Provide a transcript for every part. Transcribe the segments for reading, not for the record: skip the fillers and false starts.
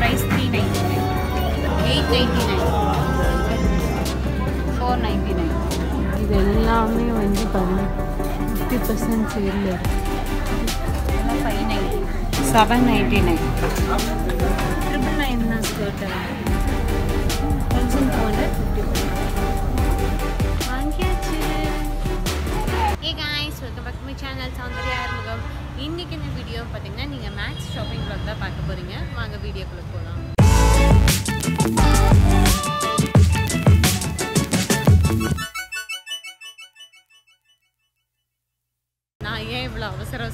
Price 399. 899. 499. This 50% sale. 599. 799. 999 skirt. 1,450. Hey guys, welcome back to my channel. In this video, you will Max shopping vlog. Let's video. I will show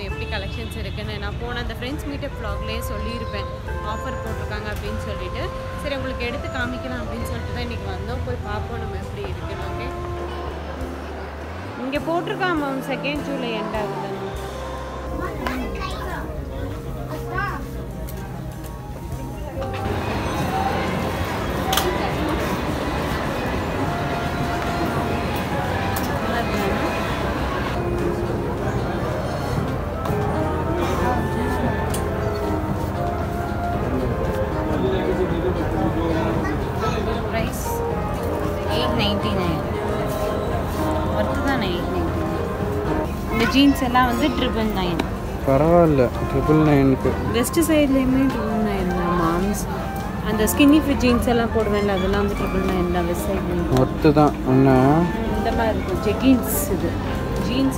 you the collections. Jeans are 999. Parallel 999. West side 999. Moms and the skinny fit jeans are 999. West side. What is that? The jeans. Jeans.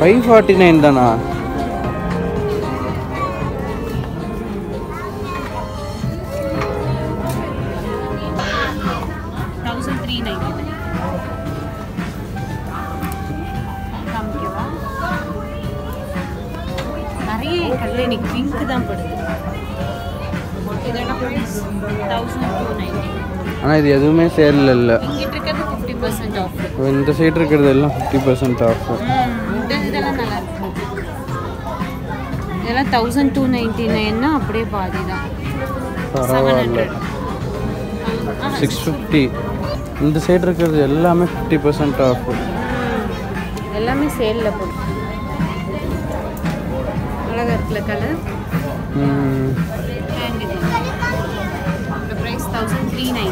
$549 dana. $1,399. Come here. Nariye kalle ni pink dam padhu. $1,290. Ana idu edume sale illa. Inga irukadhu 50% off. Indha side irukadhu illa 50% off. This is 1299 na apde baadi da 650 inda side irukkiradhu ellame 50% off ellame sale la podu alaga irukla color the price 1399.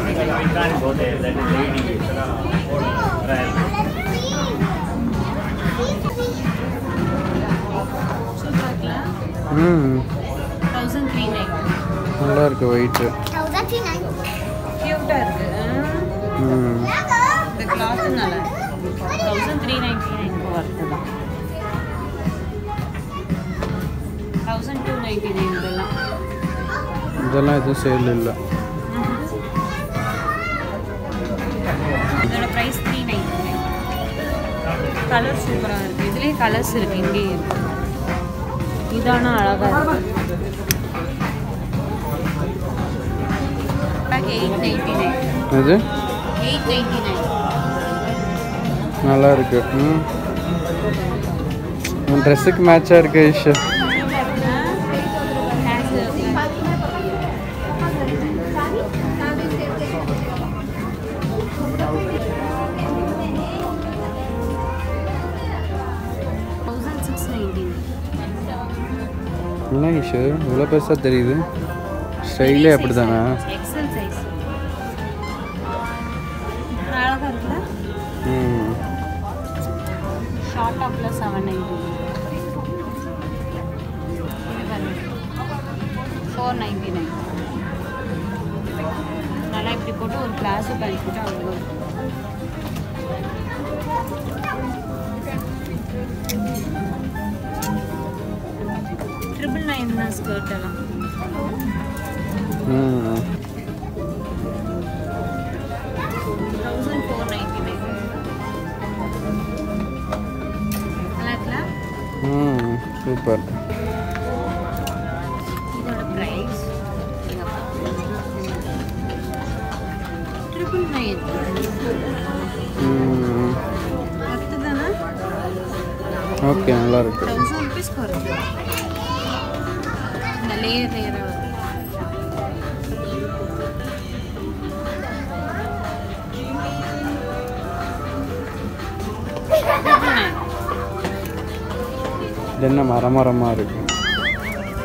Hmm. 1399. The cloth is 1399. 1299. This is sale. The price 399. Colors super. This colors are this is $899. Nice, sure. Style. Tata plus 790 499 I have to go to class of bank. 999 skirt. Hmm. 1499. Hmm. Super. Okay, I love it. 1000 rupees for it.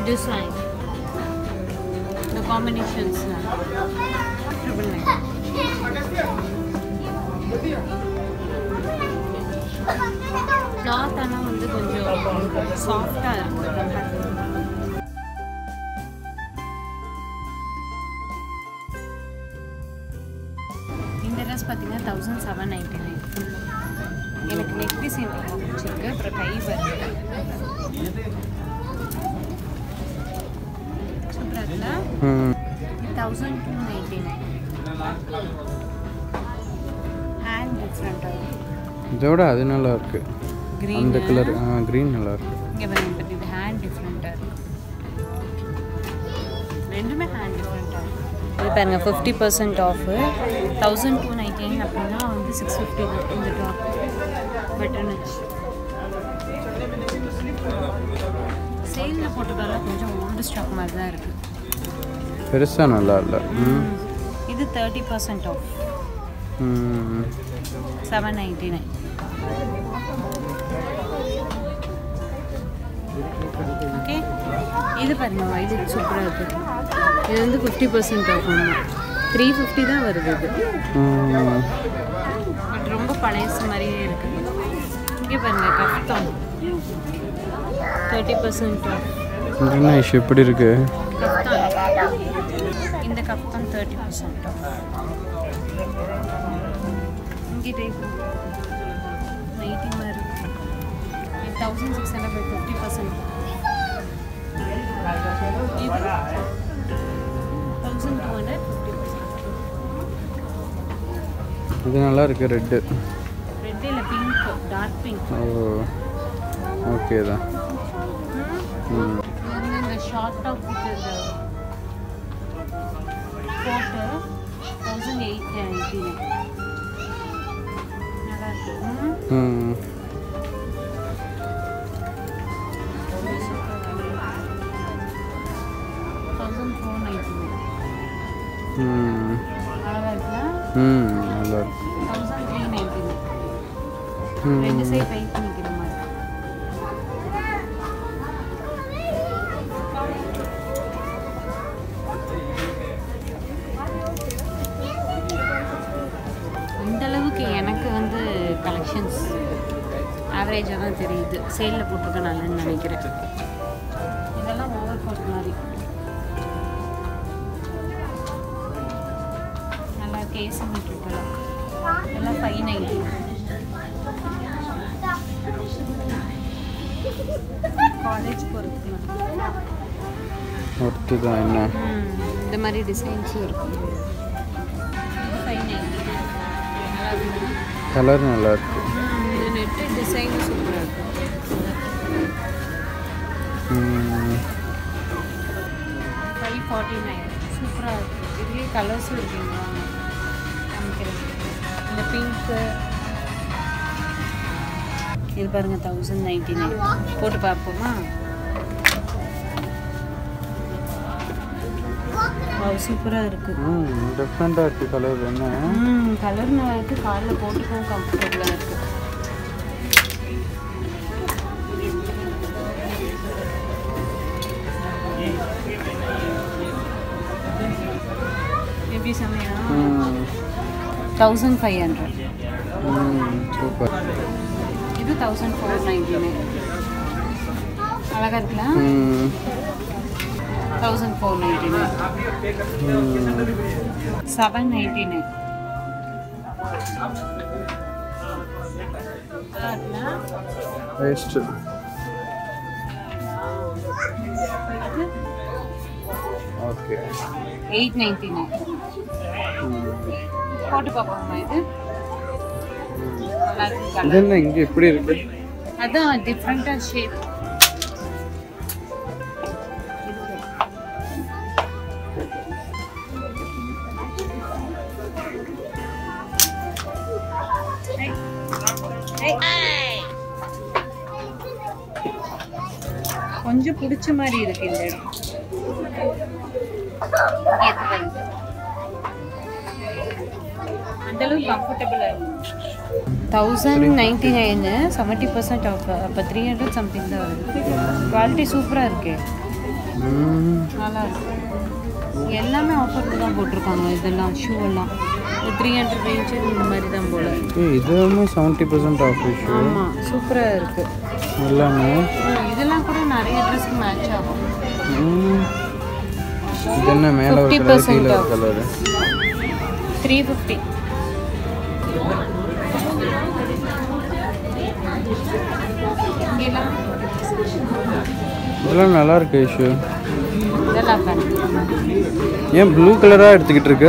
This one. The combinations. Cloth is soft. This is 1799. I have a necklace in the 1299. Joda adu nalla irukku green and color green nalla irukku inga varunga but the hand different ah irukku rendume hand different ah irukku parunga 50% off 1299 appadina vandu 650 inda top button sale la potadala konjam old stock maari da irukku perusa nalla illa idu 30% off 799. Okay. This is super. This is 50% off. 350 da varudhu. But romba palaisa mari irukku. Inge parunga kaftan. 30% off. Indha ish eppadi irukku? Indha kaftan 30% off. Type of 8,650%. 1,250%. This is red. Red is pink, dark pink. Oh, okay da. The short top with the quarter 1,899. Average avan theriyudhu sale la pottuka nalla nenikiren idella overcoat mari nalla case mittukala nalla 590 college porukku orthu da enna indha mari designs irukku 590 color nalla irukku design is super. Hmm. 549. Super. These colors are different. The pink. Here, parang 1099. Put back, ma. 1000 super irukku different ah color enna color na irukku car la potukom comfortable ah irukku maybe samaya 1500 super $1,499. $799. Okay. $8.99. What about then it's pretty different shape. $1,099, 70% off, but 300 something. Quality super. Offer shoe 300 range is 70% off. Super. 50% off. 350. This blue color. This is $7.99.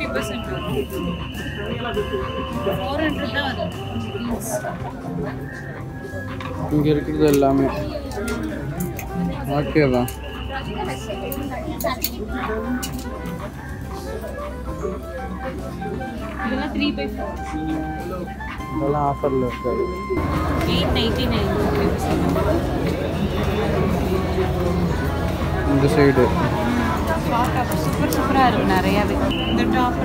50% off. $400. Okay, va. $8.99. This side. Super, super. The top 50%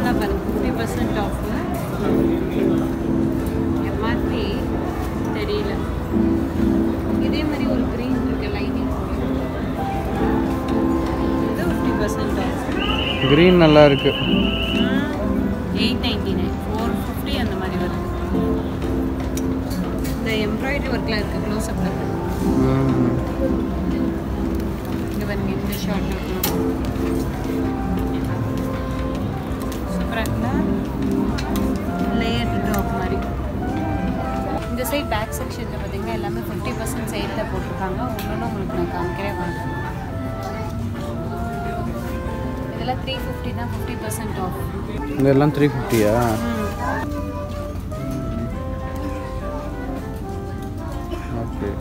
off. This is green lining. This is 50% off. Green is good. $8.99. $450 and the embroidery work is close up. This is short. Super. Layered top. This side back section, 50% sale. This is 350, 50% off. This is 350, yeah. Okay.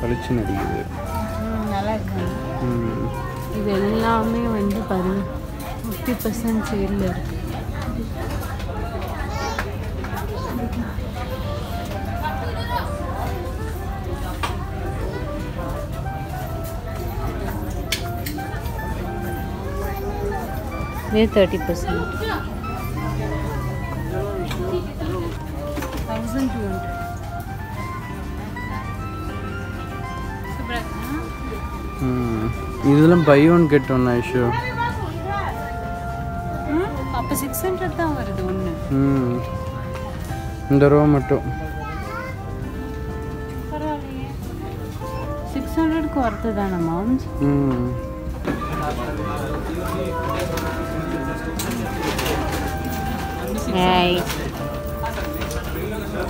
This is 50% sale. This is 30%. 1,200. This is buy one get one, I sure. Papa 600 the row matto. 600 quarter than amount. Hey,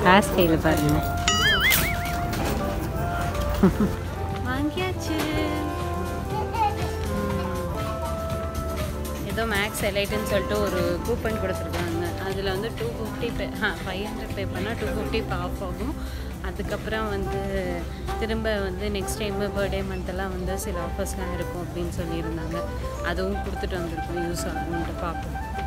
last sale button. Max Elite and Salto coupon $250 pay 250 off agum adukapra vandu thirumba vandu next time birthday month la vandu sila offers la irukum appdin solli irundanga adavum kuduthittu vandirukku use agum paapom.